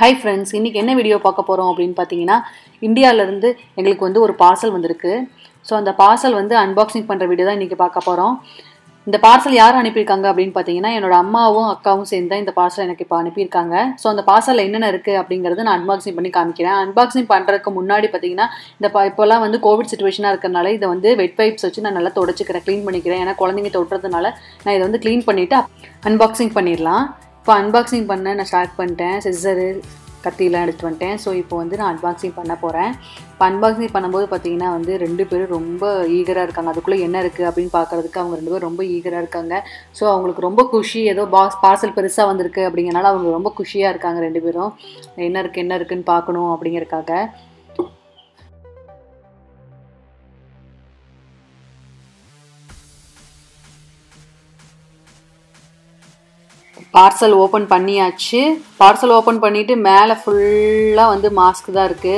Hi friends, in this video, we will see in India, we have a parcel. So, the parcel is unboxing video. The parcel is unboxing. So, the parcel is unboxing. The COVID situation is the wet pipes clean. Unboxing பண்ண start பண்ணிட்டேன் scissor கத்தி எல்லாம் எடுத்து வந்துட்டேன் so இப்போ வந்து நான் unboxing பண்ண போறேன் unboxing பண்ணும்போது பாத்தீங்கன்னா வந்து ரெண்டு பேரும் ரொம்ப ஈகரா இருக்காங்க அதுக்குள்ள என்ன இருக்கு அப்படிን பார்க்கிறதுக்கு அவங்க ரெண்டு பேரும் ரொம்ப ஈகரா இருக்காங்க சோ அவங்களுக்கு ரொம்ப குஷி ஏதோ parcel பெருசா வந்திருக்கு அப்படிங்கனால அவங்க ரொம்ப குஷியா இருக்காங்க ரெண்டு பேரும் என்ன இருக்குன்னு பார்க்கணும் அப்படிங்கறதுக்காக parcel open பண்ணிட்டு மேலே ஃபுல்லா வந்து மாஸ்க் தான் இருக்கு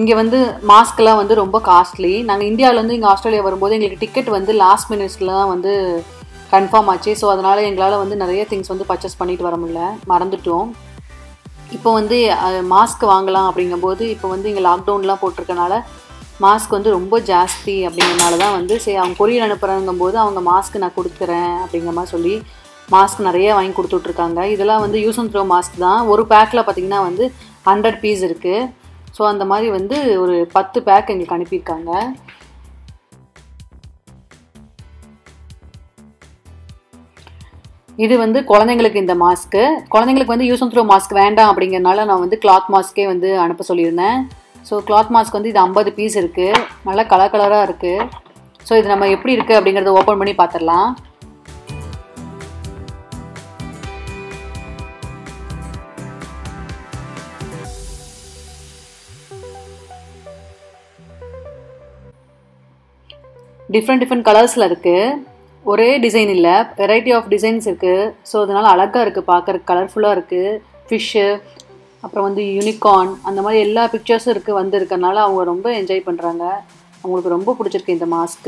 இங்க வந்து மாஸ்க்லாம் வந்து ரொம்ப காஸ்ட்லி நாங்க இந்தியால இருந்து இங்க ஆஸ்திரேலியா வரும்போது எங்களுக்கு டிக்கெட் வந்து லாஸ்ட் மினிட்ஸ்ல தான் வந்து கன்ஃபார்ம் ஆச்சு சோ அதனால எங்களால வந்து நிறைய things வந்து பர்சேஸ் பண்ணிட்டு வர முடியல மறந்துட்டோம் இப்போ வந்து மாஸ்க் வாங்கலாம் அப்படிங்கும்போது இப்போ வந்து இங்க லாக் டவுன்லாம் போட்டுட்டனால Mask வந்து ரொம்ப ஜாஸ்தி அப்படிங்கனால தான் வந்து சே அவங்க கொரியர் அனுப்புறங்கும்போது அவங்க மாஸ்க் நான் கொடுத்துறேன் அப்படிங்கமா சொல்லி Mask நிறைய வாங்கி கொடுத்துட்டு இருக்காங்க இதெல்லாம் வந்து யூஸ் அண்ட் த்ரோ மாஸ்க் தான் ஒரு பேக்ல பாத்தீங்கன்னா வந்து 100 பீஸ் இருக்கு சோ அந்த மாதிரி வந்து ஒரு 10 பேக் எங்களுக்கு அனுப்பி இருக்காங்க இது வந்து குழந்தைகளுக்கு இந்த மாஸ்க் குழந்தைகளுக்கு வந்து யூஸ் அண்ட் த்ரோ மாஸ்க் வேண்டாம் அப்படிங்கறனால நான் வந்து cloth மாஸ்க்கே வந்து அனுப்ப சொல்லிருந்தேன் சோ cloth மாஸ்க் வந்து இது 50 பீஸ் இருக்கு நல்ல கலர் கலரா இருக்கு சோ இது நம்ம எப்படி இருக்கு அப்படிங்கறதை ஓபன் பண்ணி பாத்துறலாம் different colors la irukku ore design illa variety of designs irukku so adanaal alaga irukku paakar colorful ah irukku fish apra vandu unicorn andha mari ella pictures irukku vandirukanaala avanga romba enjoy pandranga avangalukku romba pidichirukku indha mask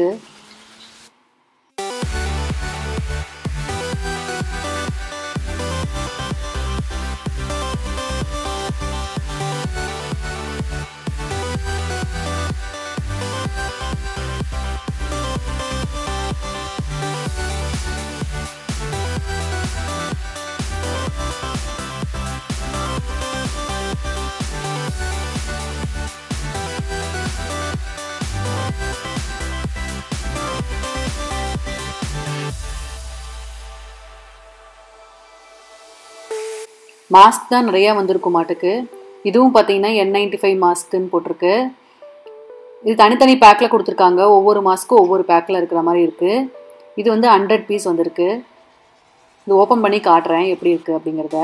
Mask தான் நிறைய வந்திருக்கும் மாட்டுக்கு இதுவும் பாத்தீங்கன்னா N95 மாஸ்க்னு போட்டுருக்கு இது தனித்தனி பேக்ல கொடுத்திருக்காங்க ஒவ்வொரு மாஸ்க்கும் ஒவ்வொரு பேக்ல இருக்குற மாதிரி இருக்கு இது வந்து 100 பீஸ் வந்திருக்கு இது ஓபன் பண்ணி காட்றேன் எப்படி இருக்கு அப்படிங்கறத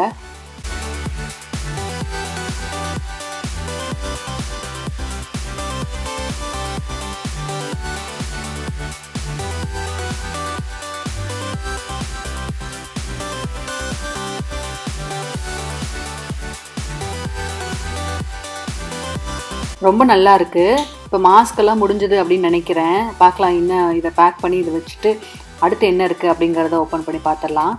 ரொம்ப நல்லா இருக்கு இப்ப மாஸ்க் எல்லாம் முடிஞ்சது அப்படி நினைக்கிறேன் பார்க்கலாம் என்ன இத பேக் பண்ணி இத வச்சிட்டு அடுத்து என்ன இருக்கு அப்படிங்கறதை ஓபன் பண்ணி பார்த்தறலாம்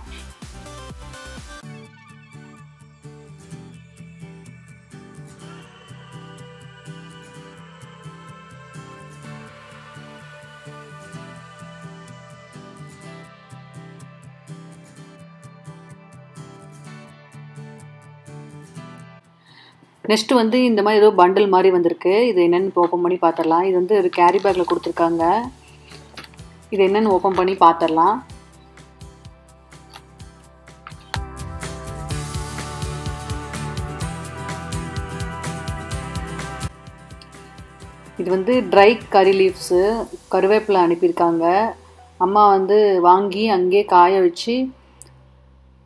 Next வந்து இந்த மாதிரி ஏதோ bundle மாதிரி வந்திருக்கு இது என்னன்னு ஓபன் பண்ணி பார்த்தறலாம் இது வந்து ஒரு கேரி பேக்ல கொடுத்திருக்காங்க இது என்னன்னு ஓபன் பண்ணி பார்த்தறலாம் இது வந்து dry curry leaves கருவேப்பிலை அனுப்பி இருக்காங்க அம்மா வந்து வாங்கி அங்கே காய வச்சி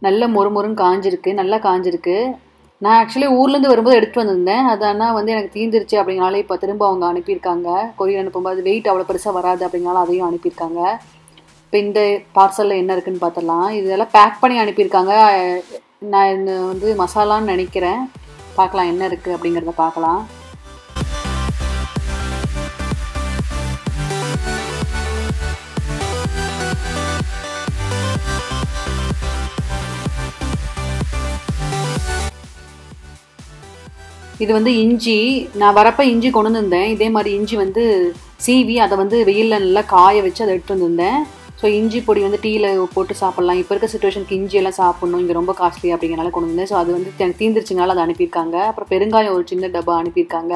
நல்ல மொறுமொறுன்னு காஞ்சிருக்கு நல்லா காஞ்சிருக்கு நான் actually ஊர்ல இருந்து வரும்போது எடுத்து வந்தேன் அதானா வந்து எனக்கு தீந்துருச்சு அப்படிங்கனால இப்ப திரும்ப அவங்க அனுப்பி இருக்காங்க கொரியர் அனுப்பும்போது weight அவ்வளவு பெருசா வராது அப்படிங்கனால அதையும் அனுப்பி இருக்காங்க இப்போ இந்த பார்சல்ல என்ன இருக்குன்னு பார்த்தலாம் இதெல்லாம் பேக் பண்ணி அனுப்பி இருக்காங்க நான் வந்து மசாலான்னு நினைக்கிறேன் பார்க்கலாம் என்ன இருக்கு அப்படிங்கறத பார்க்கலாம் இது வந்து இஞ்சி நான் வரப்ப இஞ்சி கொண்டு வந்தேன் இதே மாதிரி இஞ்சி வந்து சீவி அத வந்து வெயில்ல நல்லா காய வச்சு அத எடுத்து வந்தேன் சோ இஞ்சி பொடி வந்து டீல போட்டு சாப்பிடலாம் இப்ப இருக்க சிச்சுவேஷனுக்கு இஞ்சி எல்லாம் சாப்பிடணும் இங்க ரொம்ப காஸ்ட்லி அப்படிங்கனால கொண்டு வந்தேன் சோ அது வந்து தீந்திருச்சுனால அத அனுப்பி இருக்காங்க அப்புறம் பெருங்காயம் ஒரு சின்ன டப்பா அனுப்பி இருக்காங்க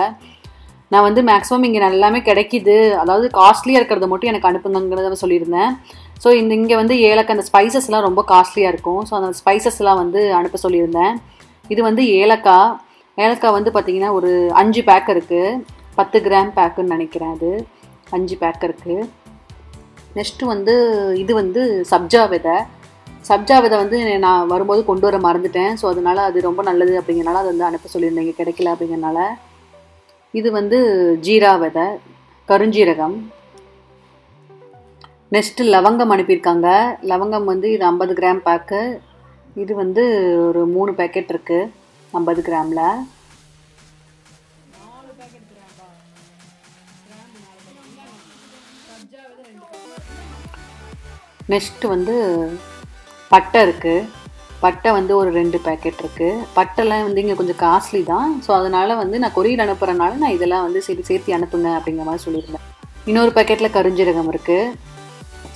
நான் வந்து maximum இங்க எல்லாமே கிடைக்குது அதாவது காஸ்ட்லியா இருக்குறது மட்டும் எனக்கு அனுப்புங்கங்கறத சொல்லி இருந்தேன் சோ இங்க வந்து ஏலக்காய் அந்த ஸ்பைசஸ் எல்லாம் ரொம்ப காஸ்ட்லியா இருக்கும் சோ அந்த ஸ்பைசஸ் எல்லாம் வந்து அனுப்ப சொல்லி இருந்தேன் இது வந்து ஏலக்காய் வந்து பாத்தீங்கன்னா ஒரு 5 பேக் இருக்கு 10 கிராம் பேக்னு நினைக்கிறேன் அது 5 பேக் இருக்கு நெக்ஸ்ட் வந்து இது வந்து சப்ஜா விதை வந்து நான் வரும்போது கொண்டு வர மறந்துட்டேன் சோ அதனால அது ரொம்ப நல்லது அப்படிங்கனால அது வந்து அனுப்ப சொல்லி இருந்தேன் கிடைக்கல அப்படிங்கனால இது வந்து ஜீரா விதை கருஞ்சீரகம் நெக்ஸ்ட் லவங்கம் அனுப்பி இருக்காங்க லவங்கம் வந்து இது 50 கிராம் பேக் இது வந்து ஒரு 3 பாக்கெட் இருக்கு 50 கிராம்ல 4 பாக்கெட் கிராம்பா கிராம் 4 சப்ஜாவது 2 நெக்ஸ்ட் வந்து பட்டை இருக்கு பட்டை வந்து ஒரு 2 பாக்கெட் இருக்கு பட்டெல்லாம் வந்து இங்க கொஞ்சம் காஸ்ட்லி தான் சோ அதனால வந்து நான் கொரியர் அனுப்புறனால நான் இதெல்லாம் வந்து சரி சேர்த்து அனுப்புங்க அப்படிங்கற மாதிரி சொல்லிருந்தேன் இன்னொரு பாக்கெட்ல கருஞ்சீரகம் இருக்கு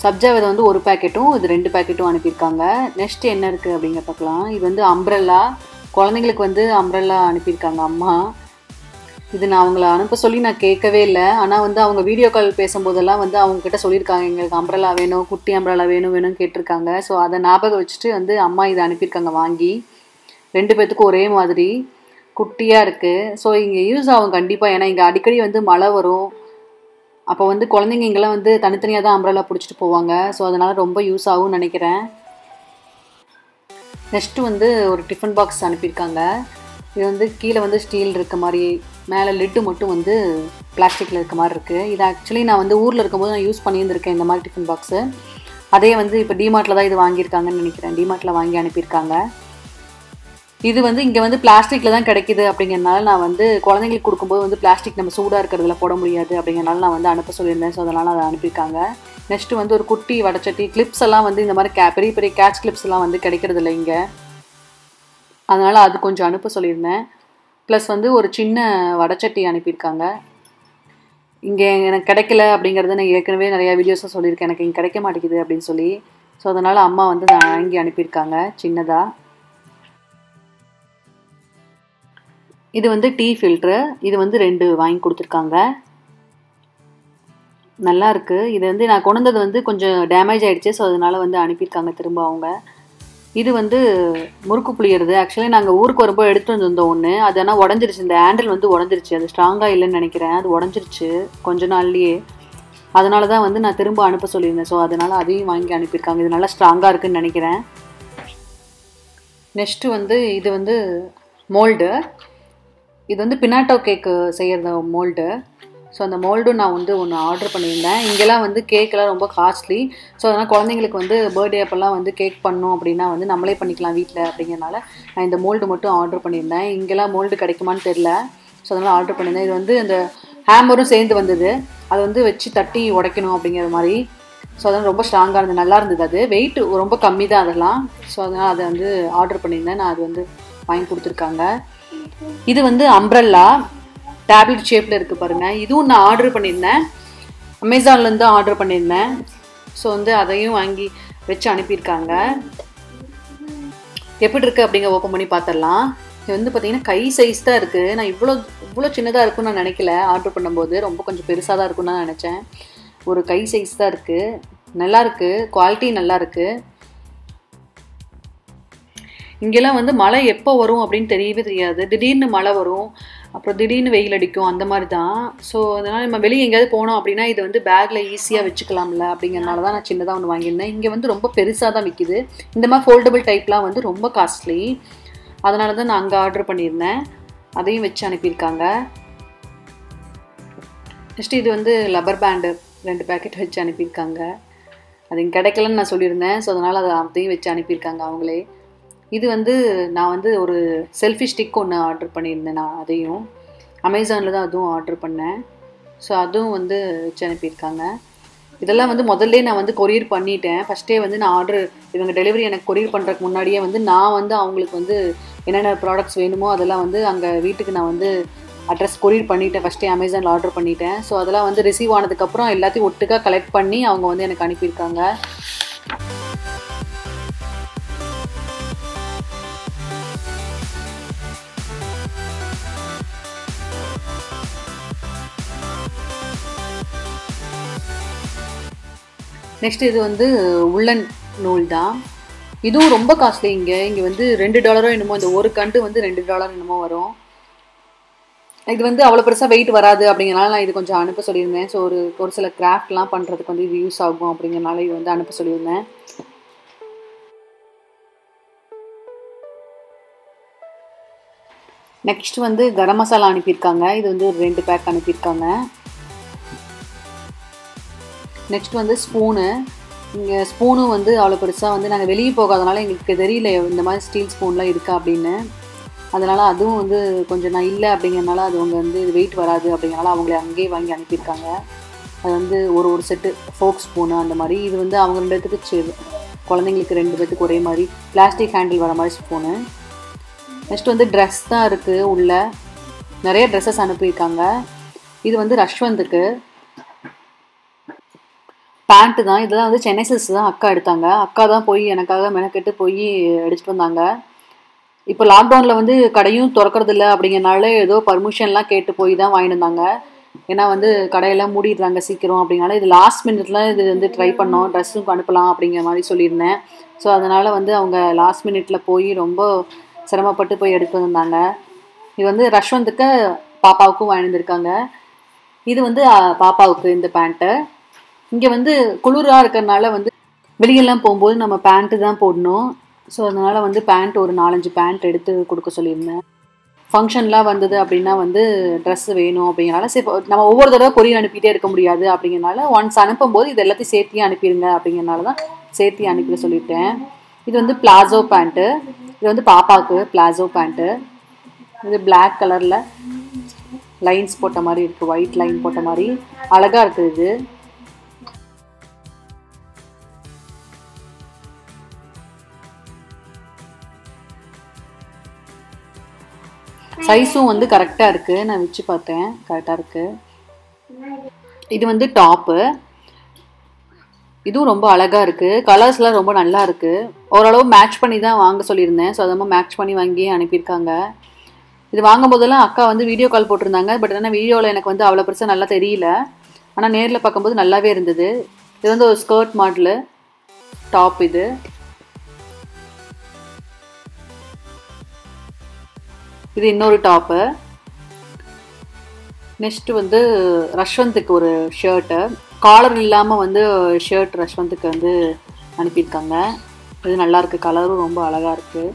சப்ஜாவது வந்து ஒரு பாக்கெட்டும் இது 2 பாக்கெட்டும் அனுப்பி இருக்காங்க நெக்ஸ்ட் என்ன இருக்கு அப்படிங்க பார்க்கலாம் இது வந்து அம்ப்ரெல்லா குழந்தைகளுக்கு வந்து அம்ப்ரெல்லா அனுப்பி இருக்காங்க அம்மா இது நான் அவங்கள அனுப்ப சொல்லி நான் கேட்கவே இல்ல ஆனா வந்து அவங்க வீடியோ கால் பேசும்போதெல்லாம் வந்து அவங்க கிட்ட சொல்லி இருக்காங்க உங்களுக்கு அம்ப்ரெல்லா வேணும் குட்டி அம்ப்ரெல்லா வேணும்னு கேட்டிருக்காங்க சோ அத ஞாபகம் வச்சிட்டு வந்து அம்மா இத அனுப்பி இருக்காங்க வாங்கி ரெண்டு பேத்துக்கு ஒரே மாதிரி குட்டியா இருக்கு சோ இங்க யூஸ் ஆகும் கண்டிப்பா ஏனா இங்க அடிக்கடி வந்து மழை வரும் அப்ப வந்து குழந்தைங்க இங்கலாம் வந்து தனித்தனியா தான் அம்ப்ரெல்லா புடிச்சிட்டு போவாங்க சோ அதனால ரொம்ப யூஸ் ஆகும் நினைக்கிறேன் நெக்ஸ்ட் வந்து ஒரு டிஃபன் பாக்ஸ் அனுப்பி இருக்காங்க இது வந்து கீழ வந்து ஸ்டீல் இருக்க மாதிரி மேல லிட் மட்டும் வந்து பிளாஸ்டிக்ல இருக்க மாதிரி இருக்கு இது एक्चुअली நான் வந்து ஊர்ல இருக்கும்போது நான் யூஸ் பண்ணி இருந்தேன் இந்த மாதிரி டிஃபன் பாக்ஸ் அதே வந்து இப்ப டிமார்ட்ல தான் இது வாங்கி இருக்காங்கன்னு நினைக்கிறேன் டிமார்ட்ல வாங்கி அனுப்பி இருக்காங்க இது வந்து இங்க வந்து பிளாஸ்டிக்ல தான் கிடைக்குது அப்படிங்கறனால நான் வந்து குழந்தைகளுக்கு கொடுக்கும்போது வந்து பிளாஸ்டிக் நம்ம சூடா இருக்குறதுல போட முடியாது அப்படிங்கறனால நான் வந்து அனுப்ப சொல்லி இருந்தேன் சோ அதனால அத அனுப்பி இருக்காங்க நெக்ஸ்ட் வந்து ஒரு குட்டி வடச்சட்டி கிளிப்ஸ் எல்லாம் வந்து இந்த மாதிரி பெரிய கேட்ச் கிளிப்ஸ் எல்லாம் வந்து கிடைக்கிறது இல்ல இங்க அதனால அது கொஞ்சம் அனுப்ப சொல்லி இருந்தேன் பிளஸ் வந்து ஒரு சின்ன வடச்சட்டி அனுப்பி இருக்காங்க இங்க எனக்கு கிடைக்கல அப்படிங்கறத நான் ஏற்கனவே நிறைய வீடியோஸ்ல சொல்லி இருக்கேன் எனக்கு இங்க கிடைக்க மாட்டேங்குது அப்படினு சொல்லி சோ அதனால அம்மா வந்து வாங்கி அனுப்பி இருக்காங்க சின்னதா இது வந்து டீ ஃபில்டர் இது வந்து 2 வாங்கி கொடுத்திருக்காங்க நல்லா இருக்கு இது வந்து நான் கொண்டு வந்தது வந்து கொஞ்சம் டேமேஜ் ஆயிடுச்சு சோ அதனால வந்து அனுப்பி இருக்காங்க திரும்ப அவங்க இது வந்து முறுக்கு புளியறது एक्चुअली நாங்க ஊருக்கு வரப்ப எடுத்து வந்தோம் ஒண்ணு அது انا உடைஞ்சிருச்சு இந்த ஹேண்டில் வந்து உடைஞ்சிருச்சு அது ஸ்ட்ராங்கா இல்லன்னு நினைக்கிறேன் அது உடைஞ்சிருச்சு கொஞ்ச நாள்லயே அதனால தான் வந்து நான் திரும்ப அனுப்ப சொல்லி இருந்தேன் சோ அதனால அதையும் வாங்கி அனுப்பி இருக்காங்க இது நல்லா ஸ்ட்ராங்கா இருக்குன்னு நினைக்கிறேன் நெக்ஸ்ட் வந்து இது வந்து மோல்ட் இது வந்து பினாட்டோ கேக் செய்யற மோல்ட் சோ அந்த மோல்ட் நான் வந்து ஒன்னு ஆர்டர் பண்ணியிருந்தேன் இங்கலாம் வந்து கேக்லாம் ரொம்ப காஸ்ட்லி சோ அதனால குழந்தைகளுக்கு வந்து बर्थडे அப்பலாம் வந்து கேக் பண்ணனும் அப்படினா வந்து நம்மளே பண்ணிக்கலாம் வீட்ல அப்படிங்கனால நான் இந்த மோல்ட் மட்டும் ஆர்டர் பண்ணியிருந்தேன் இங்கலாம் மோல்ட் கிடைக்குமான்னு தெரியல சோ அதனால ஆர்டர் பண்ணியிருந்தேன் இது வந்து அந்த ஹேமரும் சேர்ந்து வந்தது அது வந்து வெச்சி தட்டி உடைக்கணும் அப்படிங்கிற மாதிரி சோ அதனால ரொம்ப ஸ்ட்ராங்கா இருந்தது நல்லா இருந்தது அது weight ரொம்ப கம்மி தான் அதெல்லாம் சோ அதனால அத வந்து ஆர்டர் பண்ணியிருந்தேன் நான் அது வந்து வாங்கி கொடுத்திருக்காங்க இது வந்து அம்ப்ரெல்லா டேப்லெட் ஷேப்ல இருக்கு பாருங்க இதுவும் நான் ஆர்டர் பண்ணிருந்தேன் Amazonல இருந்து ஆர்டர் பண்ணிருந்தேன் சோ வந்து அதையும் வாங்கி வெச்சு அனுப்பி இருக்காங்க எப்படி இருக்கு அப்படிங்க ஓபன் பண்ணி பார்த்தறலாம் இது வந்து பாத்தீங்கன்னா கை சைஸ் தான் இருக்கு நான் இவ்ளோ சின்னதா இருக்குன்னு நான் நினைக்கல ஆர்டர் பண்ணும்போது ரொம்ப கொஞ்சம் பெருசா தான் இருக்குன்னு நான் நினைச்சேன் ஒரு கை சைஸ் தான் இருக்கு நல்லா இருக்கு குவாலிட்டி நல்லா இருக்கு இங்கெல்லாம் வந்து மழை எப்போ வரும் அப்படினு தெரியவே தெரியாது திடீர்னு மழை வரும் அப்புறம் திடீர்னு வெயில் அடிக்கும் அந்த மாதிரி தான் சோ அதனால நம்ம வெளிய எங்கயாவது போறோம் அப்படினா இது வந்து பேக்ல ஈஸியா வெச்சுக்கலாம்ல அப்படிங்கறனால தான் நான் சின்னதா ஒன்னு வாங்கினேன் இங்க வந்து ரொம்ப பெருசா தான் விக்குது இந்த மாதிரி ஃபோல்டபிள் டைப்லாம் வந்து ரொம்ப காஸ்ட்லி அதனால தான் நான் அங்க ஆர்டர் பண்ணியிருந்தேன் அதையும் வெச்சு அனுப்பி இருக்காங்க நெக்ஸ்ட் இது வந்து லப்பர் பேண்ட் 2 பாக்கெட் வெச்சு அனுப்பி இருக்காங்க அது இங்க கிடைக்கலன்னு நான் சொல்லிருந்தேன் சோ அதனால அதையும் வெச்சு அனுப்பி இருக்காங்க அவங்களே இது வந்து நான் வந்து ஒரு செல்ஃபி ஸ்டிக் ஒன்னு ஆர்டர் பண்ணியிருந்தேன் நான் அதையும் Amazonல தான் அதுவும் ஆர்டர் பண்ணேன் சோ அதுவும் வந்து அனுப்பி இருக்காங்க இதெல்லாம் வந்து முதல்லயே நான் வந்து கொரியர் பண்ணிட்டேன் ஃபர்ஸ்டே வந்து நான் ஆர்டர் இவங்க டெலிவரி எனக்கு கொரியர் பண்றதுக்கு முன்னாடியே வந்து நான் வந்து அவங்களுக்கு வந்து என்னென்ன ப்ராடக்ட்ஸ் வேணுமோ அதெல்லாம் வந்து அங்கே வீட்டுக்கு நான் வந்து அட்ரஸ் கொரியர் பண்ணிவிட்டேன். ஃபஸ்ட்டே அமேசானில் ஆர்டர் பண்ணிவிட்டேன். ஸோ அதெல்லாம் வந்து ரிசீவ் ஆனதுக்கப்புறம் எல்லாத்தையும் ஒட்டுக்காக கலெக்ட் பண்ணி அவங்க வந்து எனக்கு அனுப்பியிருக்காங்க. நெக்ஸ்ட் இது வந்து உள்ளன் நூல் தான். இதுவும் ரொம்ப காஸ்ட்லி. இங்கே வந்து $2 என்னமோ, இந்த ஒரு கண்டு வந்து $2 என்னமோ வரும். இது வந்து அவ்வளோ பெருசாக வெயிட் வராது அப்படிங்கிறனால நான் இது கொஞ்சம் அனுப்ப சொல்லியிருந்தேன். ஸோ ஒரு சில கிராஃப்ட்லாம் பண்ணுறதுக்கு வந்து இது யூஸ் ஆகும் அப்படிங்கிறனால இது வந்து அனுப்ப சொல்லியிருந்தேன். நெக்ஸ்ட் வந்து கரம் மசாலா அனுப்பியிருக்காங்க. இது வந்து 2 பேக் அனுப்பியிருக்காங்க. நெக்ஸ்ட் வந்து ஸ்பூனு. இங்கே ஸ்பூனும் வந்து அவ்வளோ பெருசாக வந்து நாங்கள் வெளியே போகாதனால எங்களுக்கு தெரியல இந்த மாதிரி ஸ்டீல் ஸ்பூன்லாம் இருக்கா அப்படின்னு. அதனால் அதுவும் வந்து கொஞ்சம் நான் இல்லை அப்படிங்கிறனால அது அவங்க வந்து வெயிட் வராது அப்படிங்கிறனால அவங்களே அங்கேயே வாங்கி அனுப்பியிருக்காங்க. அது வந்து ஒரு செட்டு ஃபோக் ஸ்பூனு அந்த மாதிரி. இது வந்து அவங்க 2 பேர்த்துக்கு குழந்தைங்களுக்கு 2 பேர்த்துக்கு ஒரே மாதிரி பிளாஸ்டிக் ஹேண்டில் வர மாதிரி ஸ்பூனு. நெக்ஸ்ட் வந்து ட்ரெஸ் தான் இருக்குது. உள்ள நிறைய ட்ரெஸ்ஸஸ் அனுப்பியிருக்காங்க. இது வந்து ரஷ்வந்துக்கு பேண்ட்டு தான். இதெல்லாம் வந்து சென்னை சில்ஸ் தான் அக்கா எடுத்தாங்க. அக்கா தான் போய் எனக்காக மெனக்கெட்டு போய் எடுத்துகிட்டு வந்தாங்க. இப்போ லாக்டவுனில் வந்து கடையும் திறக்கறதில்ல அப்படிங்கிறனால ஏதோ பர்மிஷன்லாம் கேட்டு போய் தான் வாங்கிட்டு வந்தாங்க. ஏன்னா வந்து கடையெல்லாம் மூடிடுறாங்க சீக்கிரம் அப்படிங்கிறனால இது லாஸ்ட் மினிட்ல இது வந்து ட்ரை பண்ணோம், ட்ரெஸ்ஸும் அனுப்பலாம் அப்படிங்கிற மாதிரி சொல்லியிருந்தேன். ஸோ அதனால் வந்து அவங்க லாஸ்ட் மினிட்ல போய் ரொம்ப சிரமப்பட்டு போய் எடுத்துகிட்டு வந்தாங்க. இது வந்து ரஷ்வந்துக்கு பாப்பாவுக்கும் வாங்கிட்டு இருக்காங்க. இது வந்து பாப்பாவுக்கு இந்த பேண்ட்டு. இங்கே வந்து குளிராக இருக்கிறதுனால வந்து வெளியெல்லாம் போகும்போது நம்ம பேண்ட்டு தான் போடணும். ஸோ அதனால் வந்து பேண்ட் ஒரு 4-5 பேண்ட் எடுத்து கொடுக்க சொல்லியிருந்தேன். ஃபங்க்ஷன்லாம் வந்தது அப்படின்னா வந்து ட்ரெஸ்ஸு வேணும் அப்படிங்கிறனால சரி நம்ம ஒவ்வொரு தடவை கொரியர் அனுப்பிட்டே இருக்க முடியாது அப்படிங்கிறனால ஒன்ஸ் அனுப்பும்போது இது எல்லாத்தையும் சேர்த்தியும் அனுப்பிடுங்க அப்படிங்கிறனால தான் சேர்த்தி அனுப்பிட சொல்லிட்டேன். இது வந்து பிளாசோ பேண்ட்டு. இது வந்து பாப்பாவுக்கு பிளாசோ பேண்ட்டு. இது பிளாக் கலரில் லைன்ஸ் போட்ட மாதிரி இருக்குது, ஒயிட் லைன் போட்ட மாதிரி அழகாக இருக்குது. இது சைஸும் வந்து கரெக்டாக இருக்குது. நான் வச்சு பார்த்தேன், கரெக்டாக இருக்குது. இது வந்து டாப்பு. இதுவும் ரொம்ப அழகாக இருக்குது. கலர்ஸ்லாம் ரொம்ப நல்லா இருக்குது. ஓரளவு மேட்ச் பண்ணி தான் வாங்க சொல்லியிருந்தேன். ஸோ அதமாக மேட்ச் பண்ணி வாங்கி அனுப்பியிருக்காங்க. இது வாங்கும் போதெல்லாம் அக்கா வந்து வீடியோ கால் போட்டிருந்தாங்க. பட் ஆனால் வீடியோவில் எனக்கு வந்து அவ்வளோ பெருசாக நல்லா தெரியல. ஆனால் நேரில் பார்க்கும்போது நல்லாவே இருந்தது. இது வந்து ஒரு ஸ்கர்ட் மாடலு டாப். இது இது இன்னொரு டாப்பு. நெக்ஸ்ட்டு வந்து ரஷ்வந்துக்கு ஒரு ஷர்ட்டு. காலர் இல்லாமல் வந்து ஷர்ட் ரஷ்வந்துக்கு வந்து அனுப்பியிருக்காங்க. இது நல்லாயிருக்கு, கலரும் ரொம்ப அழகாக இருக்குது.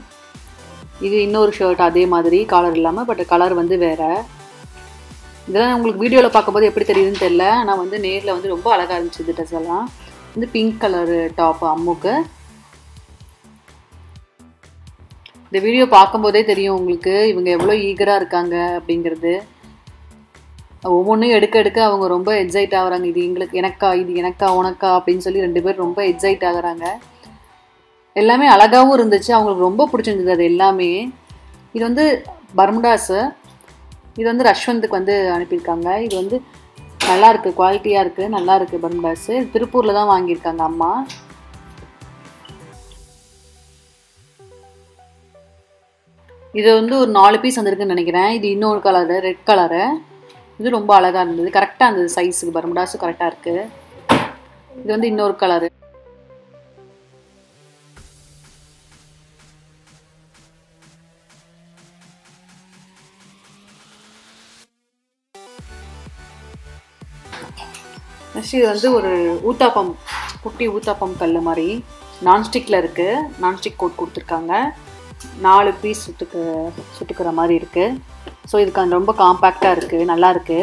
இது இன்னொரு ஷர்ட் அதே மாதிரி காலர் இல்லாமல், பட் கலர் வந்து வேறு. இதெல்லாம் உங்களுக்கு வீடியோவில் பார்க்கும்போது எப்படி தெரியுதுன்னு தெரியல, ஆனால் வந்து நேரில் வந்து ரொம்ப அழகாக இருந்துச்சு இந்த ட்ரெஸ் எல்லாம். வந்து பிங்க் கலரு டாப்பு அம்முக்கு. இந்த வீடியோ பார்க்கும்போதே தெரியும் உங்களுக்கு இவங்க எவ்வளோ ஈகராக இருக்காங்க அப்படிங்கிறது. ஒவ்வொன்றும் எடுக்க அவங்க ரொம்ப எக்ஸைட் ஆகுறாங்க. இது எங்களுக்கு எனக்கா, இது எனக்கா உனக்கா அப்படின்னு சொல்லி 2 பேர் ரொம்ப எக்ஸைட் ஆகுறாங்க. எல்லாமே அழகாகவும் இருந்துச்சு, அவங்களுக்கு ரொம்ப பிடிச்சிருந்தது அது எல்லாமே. இது வந்து பர்முடாஸு. இது வந்து ரஷ்வந்துக்கு வந்து அனுப்பியிருக்காங்க. இது வந்து நல்லாயிருக்கு, குவாலிட்டியாக இருக்குது, நல்லாயிருக்கு பர்முடாஸு. திருப்பூரில் தான் வாங்கியிருக்காங்க அம்மா. இது வந்து ஒரு 4 பீஸ் வந்திருக்குன்னு நினைக்கிறேன். இது இன்னொரு கலரு ரெட் கலரு. இது ரொம்ப அழகாக இருந்தது, கரெக்டாக இருந்தது சைஸுக்கு. பர்முடாஸும் கரெக்டாக இருக்குது. இது வந்து இன்னொரு கலரு. நெக்ஸ்ட் இது வந்து ஒரு ஊத்தாப்பம், குட்டி ஊத்தாப்பம் கல் மாதிரி நான்ஸ்டிக்கில் இருக்குது. நான்ஸ்டிக் கோட் கொடுத்துருக்காங்க. 4 பீஸ் சுட்டுக்கிற மாதிரி இருக்குது. ஸோ இதுக்கு ரொம்ப காம்பேக்டாக இருக்குது, நல்லாயிருக்கு.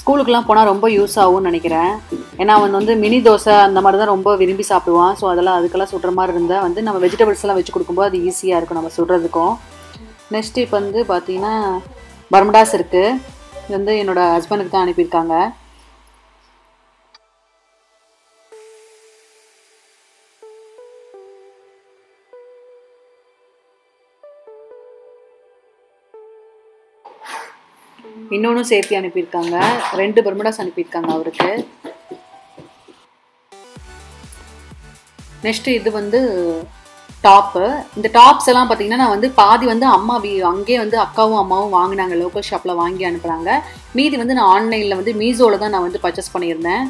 ஸ்கூலுக்குலாம் போனால் ரொம்ப யூஸ் ஆகும்னு நினைக்கிறேன். ஏன்னா அவன் வந்து மினி தோசை அந்த மாதிரி தான் ரொம்ப விரும்பி சாப்பிடுவான். ஸோ அதுக்கெல்லாம் சுடுற மாதிரி இருந்தால் வந்து நம்ம வெஜிடபிள்ஸ்லாம் வச்சு கொடுக்கும்போது அது ஈஸியாக இருக்கும் நம்ம சுடுறதுக்கும். நெக்ஸ்ட் இப்போ வந்து பார்த்திங்கன்னா பர்முடாஸ் இருக்குது. இது வந்து என்னோடய ஹஸ்பண்டுக்கு தான் அனுப்பியிருக்காங்க. இன்னொன்னு சேப்பி அனுப்பி இருக்காங்க ரெண்டு பர்முடாஸ் அனுப்பி இருக்காங்க அவருக்கு நெக்ஸ்ட் இது வந்து டாப் இந்த டாப்ஸ் எல்லாம் பாத்தீங்கன்னா நான் வந்து பாதி வந்து அம்மா அங்கே வந்து அக்காவும் அம்மாவும் வாங்குனாங்க லோக்கல் ஷாப்ல வாங்கி அனுப்புறாங்க மீதி வந்து நான் ஆன்லைன்ல வந்து மீசோல தான் நான் வந்து பர்ச்சேஸ் பண்ணியிருந்தேன்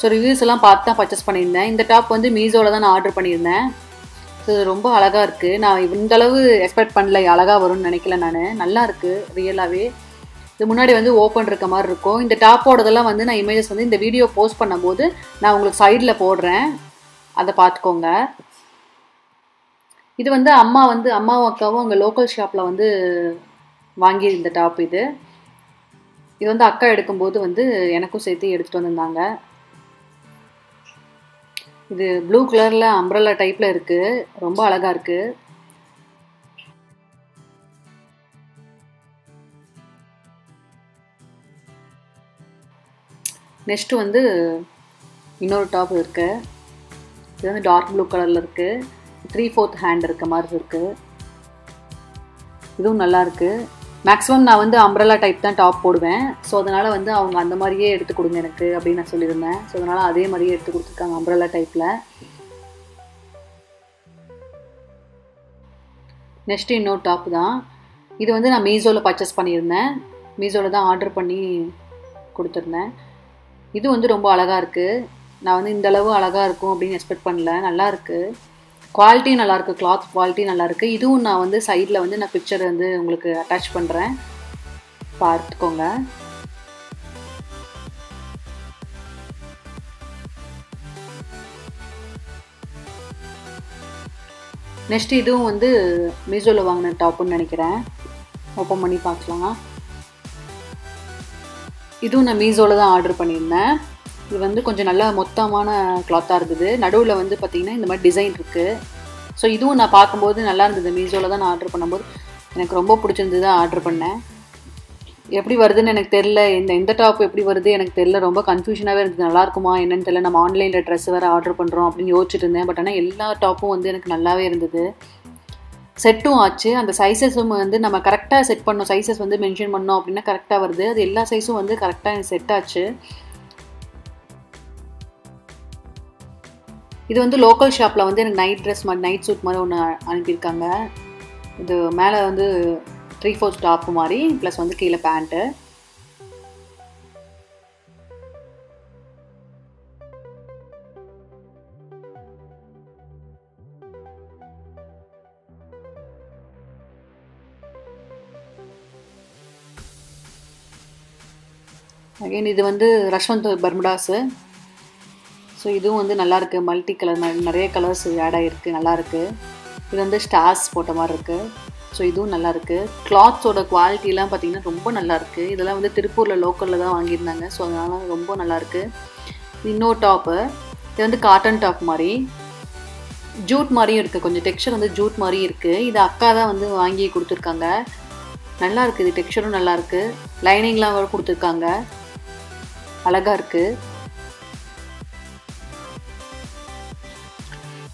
சோ ரிவ்யூஸ் எல்லாம் பார்த்து தான் பர்ச்சேஸ் பண்ணியிருந்தேன் இந்த டாப் வந்து மீசோல தான் நான் ஆர்டர் பண்ணியிருந்தேன் சோ ரொம்ப அழகா இருக்கு நான் இந்த அளவு எக்ஸ்பெக்ட் பண்ணல அழகா வரும்னு நினைக்கல நானு நல்லா இருக்கு ரியலாவே இது முன்னாடி வந்து ஓபன் இருக்க மாதிரி இருக்கும் இந்த டாப்போடதெல்லாம் வந்து நான் இமேजेस வந்து இந்த வீடியோ போஸ்ட் பண்ணும்போது நான் உங்களுக்கு சைடுல போடுறேன் அத பாத்துக்கோங்க இது வந்து அம்மாவும் அக்காவும் அங்க லோக்கல் ஷாப்ல வந்து வாங்கி இந்த டாப் இது வந்து அக்கா எடுக்கும்போது வந்து எனக்கும் சேர்த்து எடுத்துட்டு வந்தாங்க இது ப்ளூ கலர்ல அம்ப்ரெல்லா டைப்ல இருக்கு ரொம்ப அழகா இருக்கு நெக்ஸ்ட் வந்து இன்னொரு டாப் இருக்கு இது வந்து டார்க் ப்ளூ கலர்ல இருக்கு 3/4 ஹேண்ட் இருக்க மாதிரி இருக்கு இதுவும் நல்லா இருக்கு மேக்ஸிமம் நான் வந்து அம்ப்ரெல்லா டைப் தான் டாப் போடுவேன் சோ அதனால வந்து அவங்க அந்த மாதிரியே எடுத்து கொடுங்க எனக்கு அப்படி நான் சொல்லிருந்தேன் சோ அதனால அதே மாதிரியே எடுத்து கொடுத்திருக்காங்க அம்ப்ரெல்லா டைப்ல நெக்ஸ்ட் இன்னொரு டாப் தான் இது வந்து நான் மீசோல பர்ச்சேஸ் பண்ணியிருந்தேன் மீசோல தான் ஆர்டர் பண்ணி கொடுத்திருந்தேன் இது வந்து ரொம்ப அழகா இருக்கு நான் வந்து இந்த அளவு அழகா இருக்கும் அப்படி எக்ஸ்பெக்ட் பண்ணல நல்லா இருக்கு Quality நல்லா இருக்கு cloth quality நல்லா இருக்கு இதுவும் நான் வந்து சைடுல வந்து நான் பிக்சர் வந்து உங்களுக்கு அட்டாச் பண்றேன் பார்த்துக்கோங்க நெக்ஸ்ட் இதுவும் வந்து மீசோல வாங்குன டாப்னு நினைக்கிறேன் ஓபன் பண்ணி பார்க்கலாம் இதுவும் நான் மீசோல தான் ஆர்டர் பண்ணியிருந்தேன் இது வந்து கொஞ்சம் நல்ல மொத்தமான கிளாத்தா இருக்குது நடுவுல வந்து பாத்தீங்கன்னா இந்த மாதிரி டிசைன் இருக்கு சோ இதுவும் நான் பாக்கும்போது நல்லா இருந்துது மீசோல தான் நான் ஆர்டர் பண்ணும்போது எனக்கு ரொம்ப பிடிச்சிருந்தது ஆர்டர் பண்ணேன் எப்படி வருதுன்னு எனக்கு தெரியல இந்த டாப் எப்படி வருது எனக்கு தெரியல ரொம்ப கன்ஃபியூஷனாவே இருந்துது நல்லா இருக்குமா என்னன்னு தெரியல நம்ம ஆன்லைன்ல Dress வேற ஆர்டர் பண்றோம் அப்படி யோசிச்சிட்டு இருந்தேன் பட் ஆனா எல்லா டாப்பும் வந்து எனக்கு நல்லாவே இருந்துது செட்டும் ஆச்சு அந்த சைஸஸும் வந்து நம்ம கரெக்ட்டா செட் பண்ணோம் சைஸஸ் வந்து மென்ஷன் பண்ணோம் அப்படினா கரெக்ட்டா வருது அது எல்லா சைஸும் வந்து கரெக்ட்டா செட் ஆச்சு இது வந்து லோக்கல் ஷாப்ல வந்து எனக்கு நைட் Dress மாதிரி நைட் சூட் மாதிரி ஒன்னு அனுப்பி இருக்காங்க இது மேல வந்து 3/4 டாப் மாதிரி பிளஸ் வந்து கீழ பேண்ட் அகைன் இது வந்து ரஷ்வந்த் பர்முடாஸ் சோ இதுவும் வந்து நல்லா இருக்கு மல்டி கலர் நிறைய கலர்ஸ் ஆட் ஆயிருக்கு நல்லா இருக்கு இது வந்து ஸ்டார்ஸ் போட்ட மாதிரி இருக்கு சோ இதுவும் நல்லா இருக்கு கிளாத்ஸோட குவாலிட்டி எல்லாம் பாத்தீங்கன்னா ரொம்ப நல்லா இருக்கு இதெல்லாம் வந்து திருப்பூர்ல லோக்கல்ல தான் வாங்கி இருந்தாங்க சோ அதனால ரொம்ப நல்லா இருக்கு இன்னொரு டாப் இது வந்து காட்டன் டாப் மாதிரி ஜூட் மாதிரி இருக்கு கொஞ்சம் டெக்ஸ்சர் வந்து ஜூட் மாதிரி இருக்கு இது அக்கா தான் வந்து வாங்கி கொடுத்திருக்காங்க நல்லா இருக்கு இது டெக்ஸ்சரும் நல்லா இருக்கு லைனிங்லாம் வர கொடுத்திருக்காங்க அழகா இருக்கு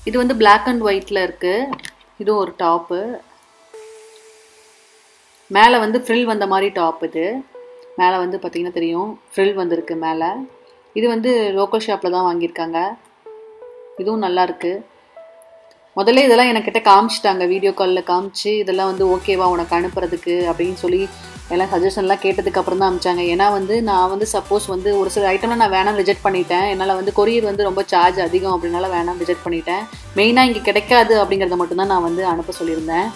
இது வந்து Black and Whiteல இருக்கு இது ஒரு டாப் மேல வந்து frill வந்த மாதிரி டாப் இது மேல வந்து பாத்தீங்கன்னா தெரியும் frill வந்திருக்கு மேல இது வந்து லோக்கல் ஷாப்ல தான் வாங்கி இருக்காங்க இதுவும் நல்லா இருக்கு முதல்ல இதெல்லாம் எனக்கு கிட்ட காமிச்சிட்டாங்க வீடியோ கால்ல காமிச்சி இதெல்லாம் வந்து ஓகேவா உனக்கு அனுப்புறதுக்கு அப்படினு சொல்லி எல்லாம் சஜஷன்லாம் கேட்டதுக்கு அப்புறம் தான் அனுப்பிச்சாங்க ஏன்னா வந்து நான் வந்து சப்போஸ் வந்து ஒரு சில ஐட்டம்லாம் நான் வேணாம் ரிஜெக்ட் பண்ணிட்டேன் என்னால வந்து கொரியர் வந்து ரொம்ப சார்ஜ் அதிகம் அப்படினால வேணாம் ரிஜெக்ட் பண்ணிட்டேன் மெயினா இங்க கிடைக்காது அப்படிங்கறத மட்டும் தான் நான் வந்து அனுப்ப சொல்லியிருந்தேன்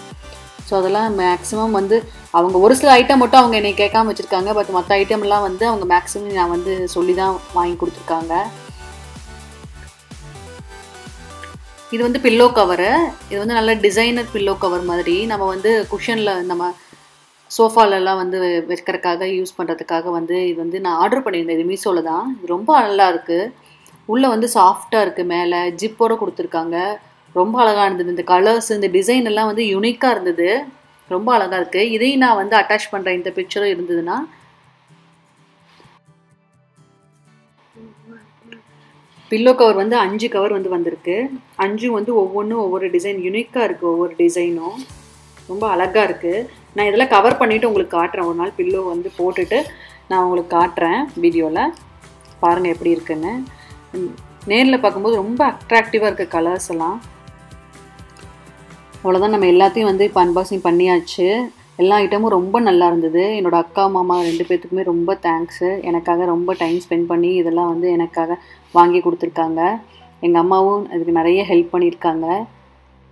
சோ அதெல்லாம் மேக்ஸिमम வந்து அவங்க ஒரு சில ஐட்டம் மட்டும் அவங்க என்னை கேட்காம வச்சிருக்காங்க பட் மத்த ஐட்டம்லாம் வந்து அவங்க மேக்ஸिमम நான் வந்து சொல்லி தான் வாங்கி கொடுத்திருக்காங்க இது வந்து பில்லோ கவர் இது வந்து நல்ல டிசைனர் பில்லோ கவர் மாதிரி நம்ம வந்து குஷன்ல நம்ம சோஃபால எல்லாம் வந்து வைக்கிறதுக்காக யூஸ் பண்றதுக்காக வந்து இது வந்து நான் ஆர்டர் பண்ணியிருந்தேன் இது மீசோல தான் இது ரொம்ப நல்லா இருக்கு உள்ள வந்து சாஃப்ட்டா இருக்கு மேல ஜிப்போட கொடுத்திருக்காங்க ரொம்ப அழகா இருந்தது இந்த கலர்ஸ் இந்த டிசைன் எல்லாம் வந்து யூனிக்கா இருந்தது ரொம்ப அழகா இருக்கு இதையும் நான் வந்து அட்டாச் பண்றேன் இந்த பிக்சரும் இருந்ததுன்னா பில்லோ கவர் வந்து 5 கவர் வந்து வந்திருக்கு 5 வந்து ஒவ்வொரு டிசைன் யூனிக்கா இருக்கு ஒவ்வொரு டிசைனும் ரொம்ப அழகா இருக்கு. நான் இதெல்லாம் கவர் பண்ணிட்டு உங்களுக்கு காட்றேன். ஒரு நாள் பில்லோ வந்து போட்டுட்டு நான் உங்களுக்கு காட்றேன் வீடியோல. பாருங்க எப்படி இருக்குன்னு. நேர்ல பாக்கும்போது ரொம்ப அட்ராக்டிவா இருக்கு கலர்ஸ் எல்லாம். அவ்வளவுதான், நம்ம எல்லாத்தையும் வந்து அன்பாக்சிங் பண்ணியாச்சு. எல்லா ஐட்டமும் ரொம்ப நல்லா இருந்தது. என்னோட அக்கா மாமா ரெண்டு பேத்துக்குமே ரொம்ப தேங்க்ஸ். எனக்காக ரொம்ப டைம் ஸ்பெண்ட் பண்ணி இதெல்லாம் வந்து எனக்காக வாங்கி கொடுத்துருக்காங்க. எங்கள் அம்மாவும் அதுக்கு நிறைய ஹெல்ப் பண்ணியிருக்காங்க.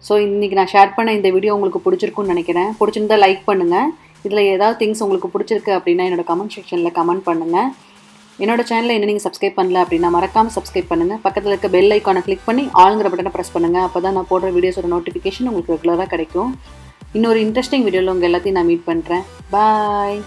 ஸோ இன்றைக்கி நான் ஷேர் பண்ண இந்த வீடியோ உங்களுக்கு பிடிச்சிருக்குன்னு நினைக்கிறேன். பிடிச்சிருந்தா லைக் பண்ணுங்கள். இதில் ஏதாவது திங்ஸ் உங்களுக்கு பிடிச்சிருக்கு அப்படின்னா என்னோடய கமெண்ட் செக்ஷனில் கமெண்ட் பண்ணுங்கள். என்னோடய சேனலில் என்ன நீங்கள் சப்ஸ்கிரைப் பண்ணல அப்படின்னா மறக்காமல் சப்ஸ்கிரைப் பண்ணுங்கள். பக்கத்தில் இருக்க பெல் ஐக்கானை கிளிக் பண்ணி ஆளுங்கிற பட்டனை ப்ரெஸ் பண்ணுங்கள். அப்போ தான் நான் போடுற வீடியோஸோட நோட்டிஃபிகேஷன் உங்களுக்கு ரெகுலராக கிடைக்கும். இன்னொரு இன்ட்ரெஸ்டிங் வீடியோவில் உங்கள் எல்லாத்தையும் நான் மீட் பண்ணுறேன். பாய்.